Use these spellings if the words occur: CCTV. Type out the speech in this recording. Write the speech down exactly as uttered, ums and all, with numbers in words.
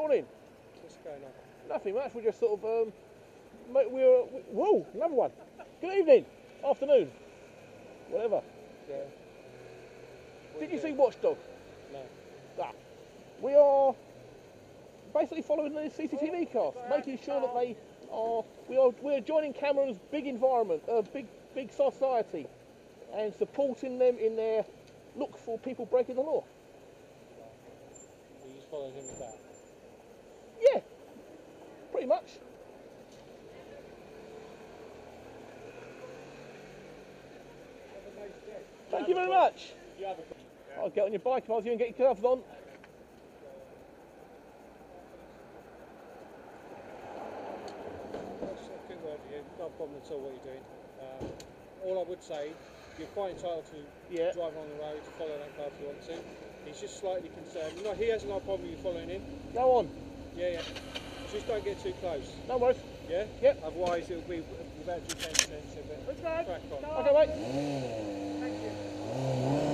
Morning. What's going on? Nothing much. We just sort of um, we were we, whoa, another one. Good evening, afternoon, whatever. Yeah. What Did you doing? see Watchdog? No. Ah, we are basically following the C C T V cast, making sure that they are. We are we're joining Cameron's big environment, uh, big big society, and supporting them in their look for people breaking the law. Following him with that? Yeah, pretty much. Thank you very much. I'll get on your bike if I was you and get your gloves on. That's a good word for you. No problem at all what you're doing. Um, all I would say, you're quite entitled to yeah. drive on the road, to follow that car if you want to. He's just slightly concerned. No, he has no problem with you following him. Go on. Yeah, yeah. Just don't get too close. No worries. Yeah? Yep. Otherwise it'll be without your attention. Let's go. Crack on. No. Okay, mate. Thank you.